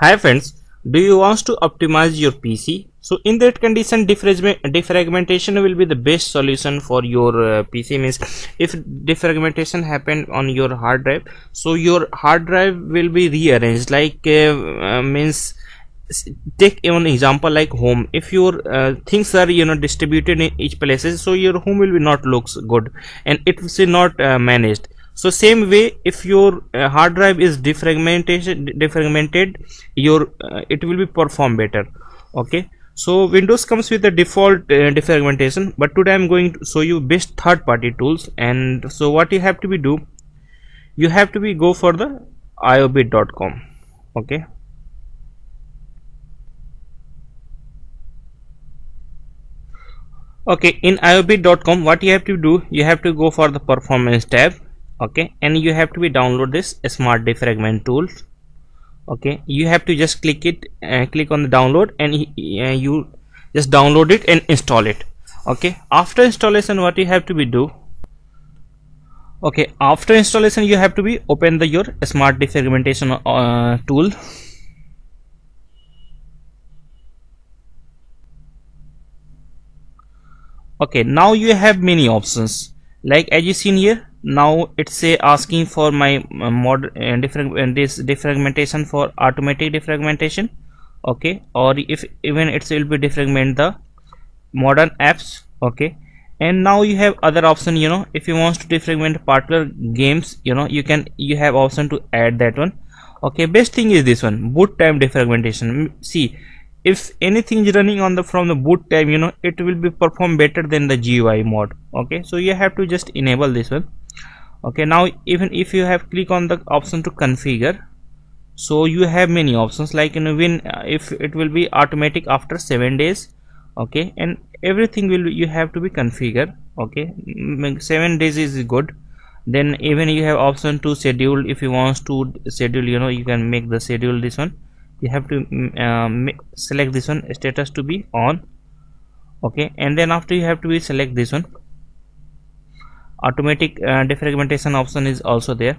Hi friends, do you want to optimize your PC? So in that condition, defragmentation will be the best solution for your PC. Means if defragmentation happened on your hard drive, so your hard drive will be rearranged. Like means take an example like home. If your things are distributed in each places, so your home will be not looks good and it will not managed. So same way, if your hard drive is defragmented, your it will be perform better. Okay. So Windows comes with the default defragmentation, but today I'm going to show you best third-party tools. And so what you have to be do, you have to be go for the IObit.com. Okay. Okay, in IObit.com, what you have to do, you have to go for the performance tab. Okay, and you have to be download this Smart Defragment tools. Okay, you have to just click it, click on the download, and you just download it and install it. Okay, after installation, what you have to be do? Okay, after installation, you have to be open your Smart Defragmentation tool. Okay, now you have many options. Like as you seen here, now it's asking for my defragmentation for automatic defragmentation. Okay, or if even it will be defragment the modern apps. Okay, and now you have other option. If you want to defragment particular games, you have option to add that one. Okay, best thing is this one, boot time defragmentation. See, if anything is running on the from the boot time, it will be performed better than the GUI mode. Okay, so you have to just enable this one. Okay, now even if you have click on the option to configure, so you have many options like when if it will be automatic after 7 days. Okay, and everything will you have to be configured. Okay, 7 days is good. Then even you have option to schedule. If you want to schedule, you can make the schedule this one. You have to select this one, status to be on. Okay, and then after you have to be select this one. Automatic defragmentation option is also there.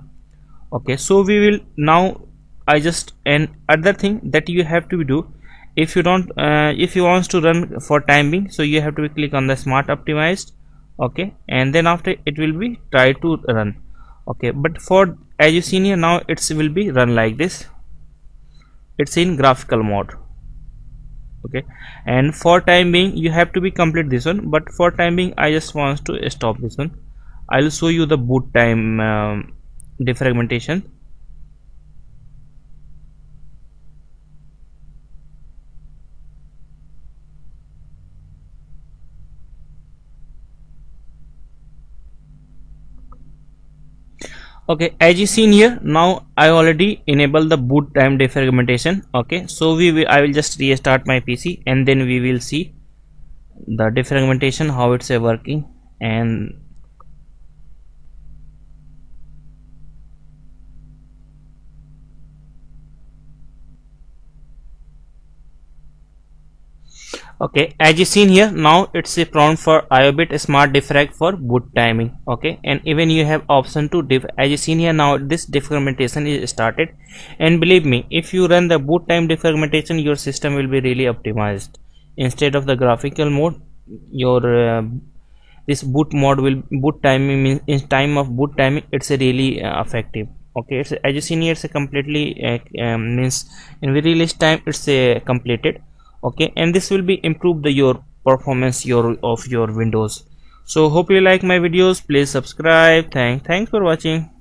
Okay, so we will now I just and other thing that you have to do, if you don't if you want to run for time being, so you have to click on the smart optimized. Okay, and then after it will be try to run. Okay, but for as you seen here, now it will be run like this. It's in graphical mode. Okay, and for time being you have to be complete this one, but for time being I just want to stop this one. I'll show you the boot time defragmentation. Okay, as you seen here, now I already enabled the boot time defragmentation. Okay, so I will just restart my PC and then we will see the defragmentation, how it's working. And okay, as you seen here, now it's a prompt for IObit Smart Defrag for boot timing. Okay, and even you have option to as you seen here, now this defragmentation is started. And believe me, if you run the boot time defragmentation, your system will be really optimized. Instead of the graphical mode, your this boot mode will boot timing means in time of boot timing, it's a really effective. Okay, it's as you seen here, it's a completely means in very less time it's completed. Okay, and this will be improve your performance of your Windows. So hope you like my videos. Please subscribe. Thanks for watching.